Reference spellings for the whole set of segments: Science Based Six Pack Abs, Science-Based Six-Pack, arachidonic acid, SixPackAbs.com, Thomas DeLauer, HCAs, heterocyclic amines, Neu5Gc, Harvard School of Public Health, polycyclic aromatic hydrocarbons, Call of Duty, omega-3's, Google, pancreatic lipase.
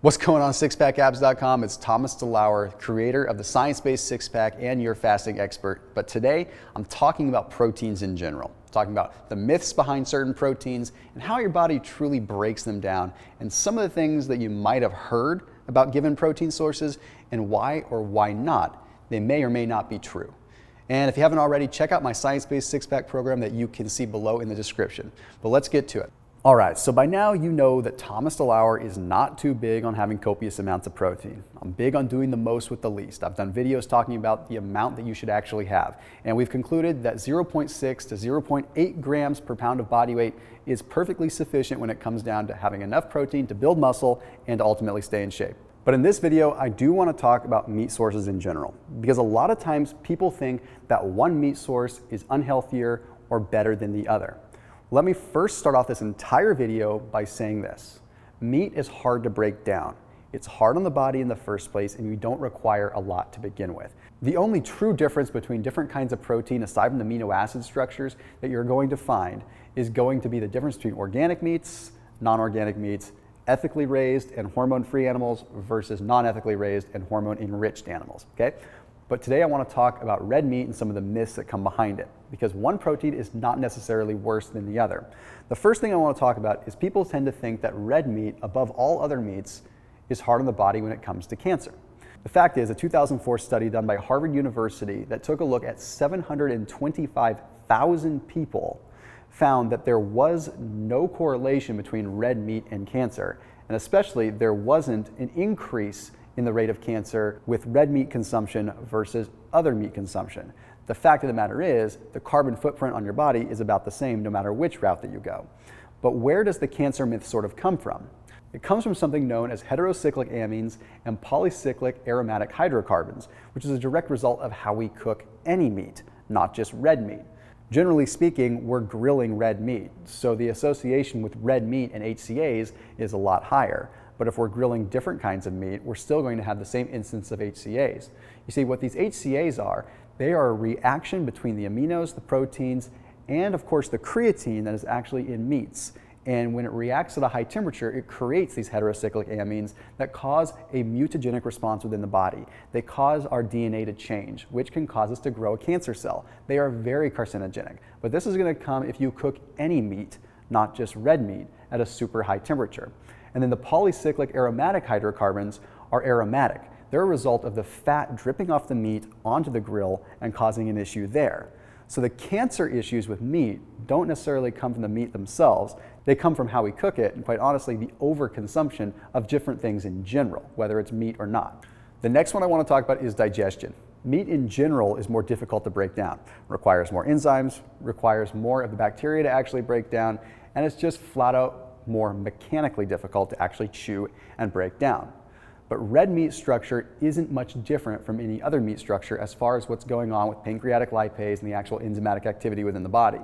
What's going on, SixPackAbs.com? It's Thomas DeLauer, creator of the Science-Based Six-Pack and your fasting expert. But today, I'm talking about proteins in general. I'm talking about the myths behind certain proteins and how your body truly breaks them down, and some of the things that you might have heard about given protein sources and why or why not they may or may not be true. And if you haven't already, check out my Science-Based Six-Pack program that you can see below in the description. But let's get to it. All right, so by now you know that Thomas DeLauer is not too big on having copious amounts of protein. I'm big on doing the most with the least. I've done videos talking about the amount that you should actually have. And we've concluded that 0.6 to 0.8 grams per pound of body weight is perfectly sufficient when it comes down to having enough protein to build muscle and to ultimately stay in shape. But in this video, I do want to talk about meat sources in general, because a lot of times people think that one meat source is unhealthier or better than the other. Let me first start off this entire video by saying this. Meat is hard to break down. It's hard on the body in the first place, and you don't require a lot to begin with. The only true difference between different kinds of protein, aside from the amino acid structures that you're going to find, is going to be the difference between organic meats, non-organic meats, ethically raised and hormone-free animals versus non-ethically raised and hormone-enriched animals, okay? But today I want to talk about red meat and some of the myths that come behind it, because one protein is not necessarily worse than the other. The first thing I want to talk about is people tend to think that red meat, above all other meats, is hard on the body when it comes to cancer. The fact is, a 2004 study done by Harvard University that took a look at 725,000 people found that there was no correlation between red meat and cancer, and especially there wasn't an increase in the rate of cancer with red meat consumption versus other meat consumption. The fact of the matter is, the carbon footprint on your body is about the same no matter which route that you go. But where does the cancer myth sort of come from? It comes from something known as heterocyclic amines and polycyclic aromatic hydrocarbons, which is a direct result of how we cook any meat, not just red meat. Generally speaking, we're grilling red meat, so the association with red meat and HCAs is a lot higher. But if we're grilling different kinds of meat, we're still going to have the same instance of HCAs. You see, what these HCAs are, they are a reaction between the aminos, the proteins, and of course the creatine that is actually in meats. And when it reacts at a high temperature, it creates these heterocyclic amines that cause a mutagenic response within the body. They cause our DNA to change, which can cause us to grow a cancer cell. They are very carcinogenic. But this is going to come if you cook any meat, not just red meat, at a super high temperature. And then the polycyclic aromatic hydrocarbons are aromatic. They're a result of the fat dripping off the meat onto the grill and causing an issue there. So the cancer issues with meat don't necessarily come from the meat themselves. They come from how we cook it, and quite honestly, the overconsumption of different things in general, whether it's meat or not. The next one I want to talk about is digestion. Meat in general is more difficult to break down. Requires more enzymes, requires more of the bacteria to actually break down, and it's just flat out more mechanically difficult to actually chew and break down. But red meat structure isn't much different from any other meat structure as far as what's going on with pancreatic lipase and the actual enzymatic activity within the body.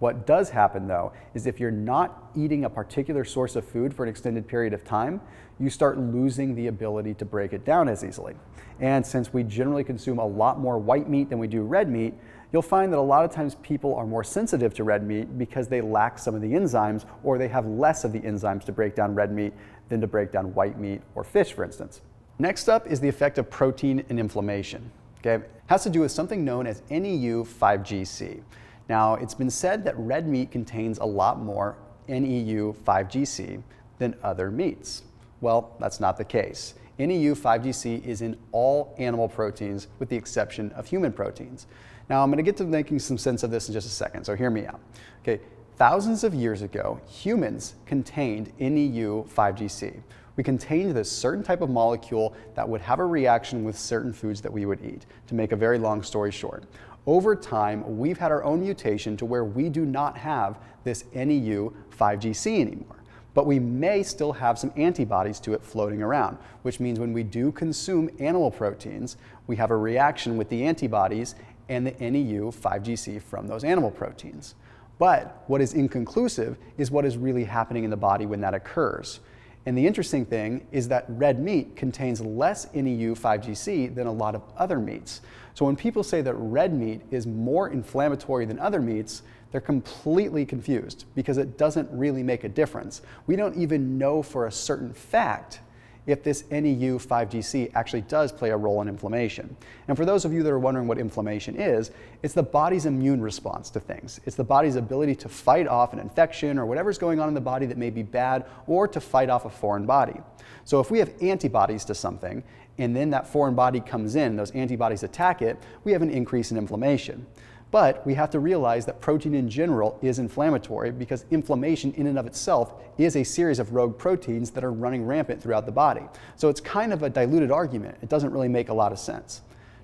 What does happen, though, is if you're not eating a particular source of food for an extended period of time, you start losing the ability to break it down as easily. And since we generally consume a lot more white meat than we do red meat, you'll find that a lot of times people are more sensitive to red meat because they lack some of the enzymes, or they have less of the enzymes to break down red meat than to break down white meat or fish, for instance. Next up is the effect of protein and inflammation. Okay? It has to do with something known as Neu5Gc. Now, it's been said that red meat contains a lot more Neu5Gc than other meats. Well, that's not the case. Neu5Gc is in all animal proteins with the exception of human proteins. Now, I'm going to get to making some sense of this in just a second, so hear me out. Okay, thousands of years ago, humans contained Neu5Gc. We contained this certain type of molecule that would have a reaction with certain foods that we would eat, to make a very long story short. Over time, we've had our own mutation to where we do not have this Neu5Gc anymore. But we may still have some antibodies to it floating around, which means when we do consume animal proteins, we have a reaction with the antibodies and the Neu5Gc from those animal proteins. But what is inconclusive is what is really happening in the body when that occurs. And the interesting thing is that red meat contains less Neu5Gc than a lot of other meats. So when people say that red meat is more inflammatory than other meats, they're completely confused because it doesn't really make a difference. We don't even know for a certain fact if this Neu5Gc actually does play a role in inflammation. And for those of you that are wondering what inflammation is, it's the body's immune response to things. It's the body's ability to fight off an infection or whatever's going on in the body that may be bad, or to fight off a foreign body. So if we have antibodies to something, and then that foreign body comes in, those antibodies attack it, we have an increase in inflammation. But we have to realize that protein in general is inflammatory, because inflammation in and of itself is a series of rogue proteins that are running rampant throughout the body. So it's kind of a diluted argument. It doesn't really make a lot of sense.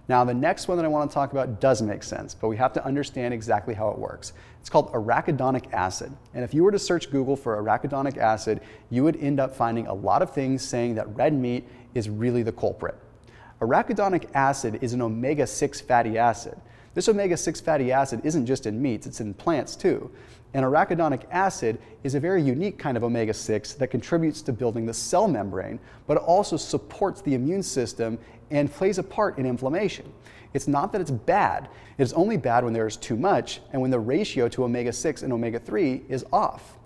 Now, the next one that I want to talk about does make sense, but we have to understand exactly how it works. It's called arachidonic acid. And if you were to search Google for arachidonic acid, you would end up finding a lot of things saying that red meat is really the culprit. Arachidonic acid is an omega-6 fatty acid. This omega-6 fatty acid isn't just in meats, it's in plants too. And arachidonic acid is a very unique kind of omega-6 that contributes to building the cell membrane, but also supports the immune system and plays a part in inflammation. It's not that it's bad, it's only bad when there's too much and when the ratio to omega-6 and omega-3 is off.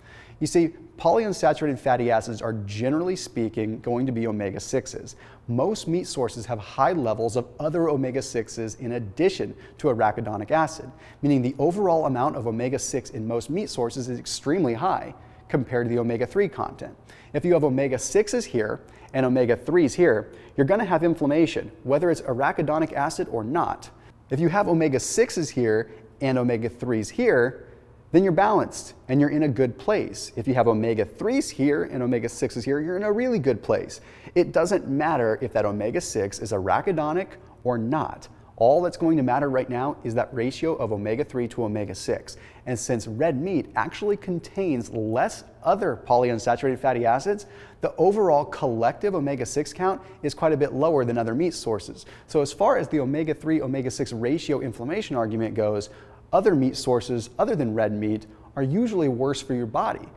You see, polyunsaturated fatty acids are, generally speaking, going to be omega-6s. Most meat sources have high levels of other omega-6s in addition to arachidonic acid, meaning the overall amount of omega-6 in most meat sources is extremely high compared to the omega-3 content. If you have omega-6s here and omega-3s here, you're going to have inflammation, whether it's arachidonic acid or not. If you have omega-6s here and omega-3s here, then you're balanced and you're in a good place. If you have omega-3s here and omega-6s here, you're in a really good place. It doesn't matter if that omega-6 is arachidonic or not. All that's going to matter right now is that ratio of omega-3 to omega-6. And since red meat actually contains less other polyunsaturated fatty acids, the overall collective omega-6 count is quite a bit lower than other meat sources. So as far as the omega-3, omega-6 ratio inflammation argument goes, other meat sources other than red meat are usually worse for your body.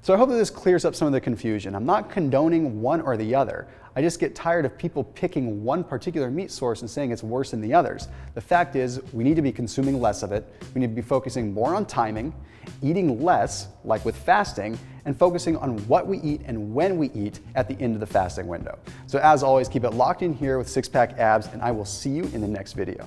So I hope that this clears up some of the confusion. I'm not condoning one or the other. I just get tired of people picking one particular meat source and saying it's worse than the others. The fact is, we need to be consuming less of it. We need to be focusing more on timing, eating less, like with fasting, and focusing on what we eat and when we eat at the end of the fasting window. So as always, keep it locked in here with Six-Pack Abs, and I will see you in the next video.